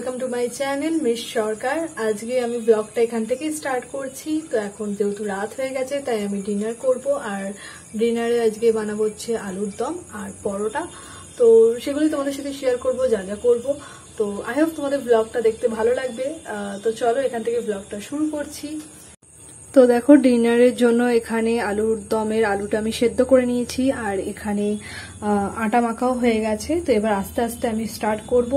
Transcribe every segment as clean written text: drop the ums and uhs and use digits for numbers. Welcome to my channel miss Sarkar. आज के ब्लगटा एखान स्टार्ट करছি। तो এখন যেহেতু রাত হয়ে গেছে তাই আমি ডিনার করব। আর ডিনারে আজকে বানাবো হচ্ছে আলুর দম আর পরোটা। তো সেগুলি তোমাদের সাথে শেয়ার করব যা যা করব। তো আই হোপ তোমাদের ব্লগটা দেখতে ভালো লাগবে। তো চলো এখান থেকে ব্লগটা শুরু করছি। তো দেখো ডিনারের জন্য এখানে আলুর দমের আলুটা আমি সেদ্ধ করে নিয়েছি আর এখানে আটা মাখাও হয়ে গেছে। তো এবার আস্তে আস্তে আমি স্টার্ট করব।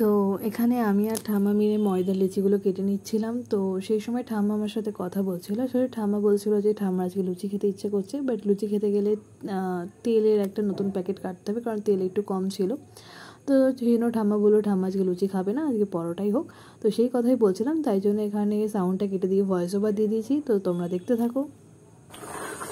তো এখানে আমি আর ঠাম্মা মিলে ময়দা লুচিগুলো কেটে নিচ্ছিলাম। তো সেই সময় ঠাম্মা আমার সাথে কথা বলছিল। আসলে ঠাম্মা বলছিল যে ঠাম্মা আজকে লুচি খেতে ইচ্ছে করছে, বাট লুচি খেতে গেলে তেলের একটা নতুন প্যাকেট কাটতে হবে, কারণ তেল একটু কম ছিল। তো সেই জন্য ঠাম্মা বললো ঠাম্মা আজকে লুচি খাবে না, আজকে পরোটাই হোক। তো সেই কথাই বলছিলাম, তাই জন্য এখানে সাউন্ডটা কেটে দিয়ে ভয়েস ওভার দিয়ে দিয়েছি। তো তোমরা দেখতে থাকো।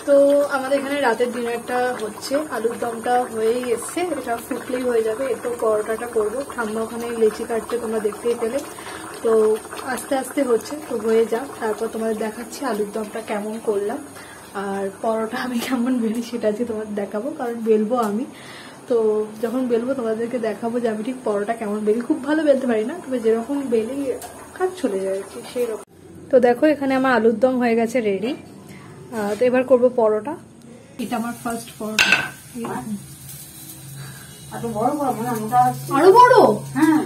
তো আমাদের এখানে রাতের ডিনারটা হচ্ছে, আলুর দমটা হয়েই এসছে, এটা ফুটলেই হয়ে যাবে। একটু পরোটাটা করবো। ঠাম্মা ওখানে লেচি কাটতে তোমরা দেখতেই পেলে। তো আস্তে আস্তে হচ্ছে, তো হয়ে যাক, তারপর তোমাদের দেখাচ্ছি আলুর দমটা কেমন করলাম আর পরোটা আমি কেমন বেলি সেটা আজকে তোমাদের দেখাবো, কারণ বেলবো আমি। তো যখন বেলবো তোমাদেরকে দেখাবো যে আমি ঠিক পরোটা কেমন বেলি। খুব ভালো বেলতে পারি না, তবে যেরকম বেলি কাজ চলে যায় আর কি, সেই রকম। তো দেখো এখানে আমার আলুর দম হয়ে গেছে রেডি। তো এবার করবো পরোটা। এটা আমার ফার্স্ট পরোটা। আরো বড়? হ্যাঁ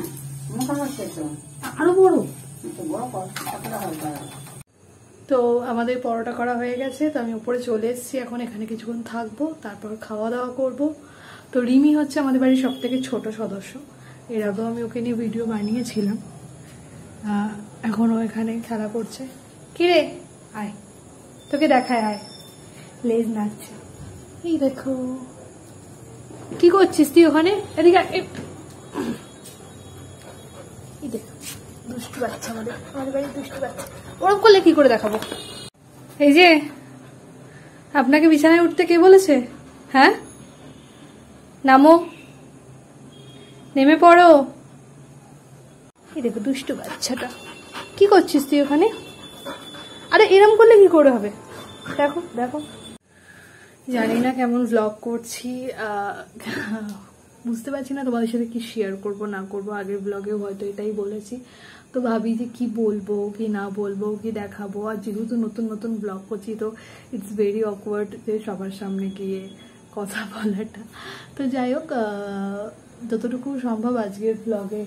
আরো বড়। তো আমাদের পরোটা করা হয়ে গেছে। তো আমি উপরে চলে এসেছি, এখন এখানে কিছুক্ষণ থাকবো, তারপর খাওয়া দাওয়া করব। তো রিমি হচ্ছে আমাদের বাড়ির সব থেকে ছোট সদস্য। এর আগেও আমি ওকে নিয়ে ভিডিও বানিয়েছিলাম। এখনও এখানে খেলা করছে। কিরে আয়, তোকে দেখায়, আয়। লেজ নাচছে, এই দেখো। কি করছিস তুই ওখানে? এদিকে দুষ্টু বাচ্চা, আমাদের বাড়ির দুষ্টু বাচ্চা। ওরকম করলে কি করে দেখাবো? এই যে আপনাকে বিছানায় উঠতে কে বলেছে? হ্যাঁ, নামো, নেমে পড়ো। এই দেখো দুষ্টু বাচ্চাটা, কি করছিস তুই ওখানে? আরে এরম করলে কি করে হবে? দেখো দেখো। জানি না কেমন ব্লগ করছি, বুঝতে পারছি না তোমাদের সাথে কি শেয়ার করব না করব। আগের ব্লগেও হয়তো এটাই বলেছি। তো ভাবি যে কি বলবো কি না বলবো কি দেখাবো। আর যেহেতু নতুন নতুন ব্লগ করছি, তো ইটস ভেরি অকওয়ার্ড যে সবার সামনে গিয়ে কথা বলাটা। তো যাই হোক, যতটুকু সম্ভব আজকের ব্লগে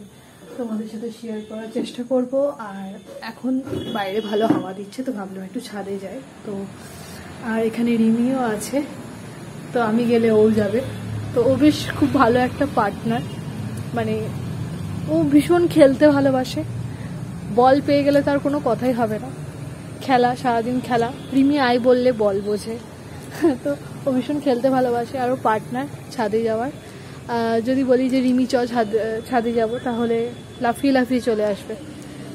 তোমাদের সাথে শেয়ার করার চেষ্টা করব। আর এখন বাইরে ভালো হাওয়া দিচ্ছে, তো ভাবলাম একটু ছাদে যাই। তো আর এখানে রিমিও আছে, তো আমি গেলে ও যাবে। তো ও বেশ খুব ভালো একটা পার্টনার, মানে ও ভীষণ খেলতে ভালোবাসে। বল পেয়ে গেলে তার কোনো কথাই হবে না, খেলা, সারাদিন খেলা। রিমি আয় বললে বল বোঝে। তো ও ভীষণ খেলতে ভালোবাসে। আর ও পার্টনার ছাদে যাওয়ার। যদি বলি যে রিমি চ ছাদে যাব, তাহলে লাফিয়ে লাফিয়ে চলে আসবে।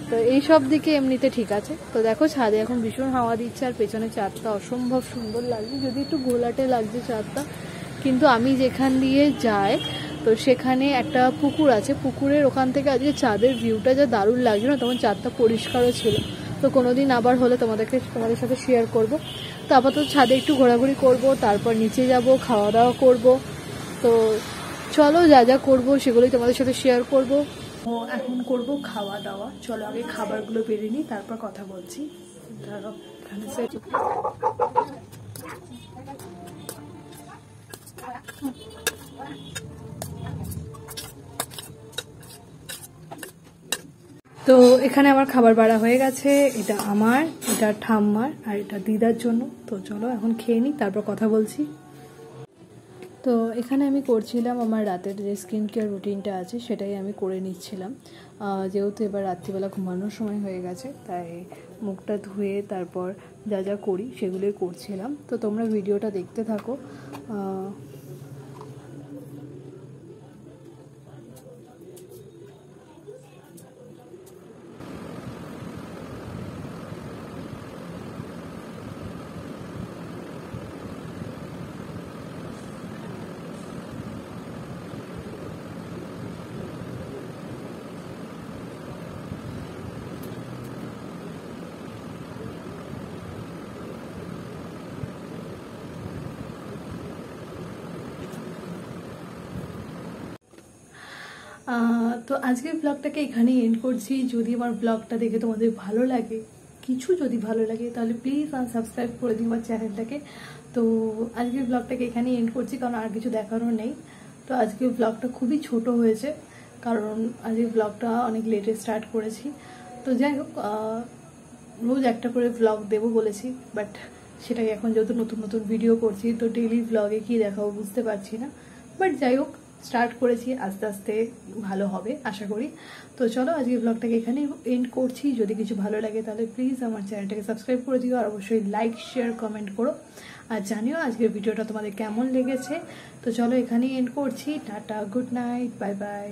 তো এইসব দিকে এমনিতে ঠিক আছে। তো দেখো ছাদে এখন ভীষণ হাওয়া দিচ্ছে, আর পেছনে চাঁদটা অসম্ভব সুন্দর লাগছে। যদি একটু ঘোলাটে লাগছে চাঁদটা, কিন্তু আমি যেখান দিয়ে যাই তো সেখানে একটা পুকুর আছে, পুকুরের ওখান থেকে আজকে চাঁদের ভিউটা যা দারুণ লাগছে না, তখন চাঁদটা পরিষ্কারও ছিল। তো কোনোদিন আবার হলে তোমাদের সাথে শেয়ার করব। তো আপাতত ছাদে একটু ঘোরাঘুরি করব, তারপর নিচে যাব, খাওয়া দাওয়া করব। তো চলো যা যা করবো সেগুলোই তোমাদের সাথে শেয়ার করবো। ও এখন করব খাওয়া দাওয়া। চলো আগে খাবারগুলো বেড়ে নিই, তারপর কথা বলছি। ধরো তো এখানে আমার খাবার বাড়া হয়ে গেছে। এটা আমার, এটা ঠাম্মার, আর এটা দিদার জন্য। তো চলো এখন খেয়ে নিই, তারপর কথা বলছি। তো এখানে আমি করছিলাম আমার রাতের যে স্কিন কেয়ার রুটিনটা আছে সেটাই আমি করে নিচ্ছিলাম। যেহেতু এবার রাত্রিবেলা ঘুমানোর সময় হয়ে গেছে তাই মুখটা ধুয়ে তারপর যা যা করি সেগুলোই করছিলাম। তো তোমরা ভিডিওটা দেখতে থাকো। তো আজকের ব্লগটাকে এখানেই এন্ড করছি। যদি আমার ব্লগটা দেখে তোমাদের ভালো লাগে, কিছু যদি ভালো লাগে, তাহলে প্লিজ সাবস্ক্রাইব করে দিও আমার চ্যানেলটাকে। তো আজকের ব্লগটাকে এখানেই এন্ড করছি, কারণ আর কিছু দেখারও নেই। তো আজকের ব্লগটা খুবই ছোট হয়েছে, কারণ আজকের ব্লগটা অনেক লেটে স্টার্ট করেছি। তো যাই হোক, রোজ একটা করে ব্লগ দেবো বলেছি, বাট সেটাকে এখন যেহেতু নতুন নতুন ভিডিও করছি তো ডেইলি ব্লগে কী দেখাবো বুঝতে পারছি না। বাট যাই হোক, স্টার্ট করেছি, আস্তে আস্তে ভালো হবে আশা করি। তো চলো আজকে ব্লগটাকে এখানে এন্ড করছি। যদি কিছু ভালো লাগে তাহলে প্লিজ আমার চ্যানেলটাকে সাবস্ক্রাইব করে দিও, আর অবশ্যই লাইক শেয়ার কমেন্ট করো, আর জানিও আজকের ভিডিওটা তোমাদের কেমন লেগেছে। তো চলো এখানেই এন্ড করছি। Tata, good night, bye by.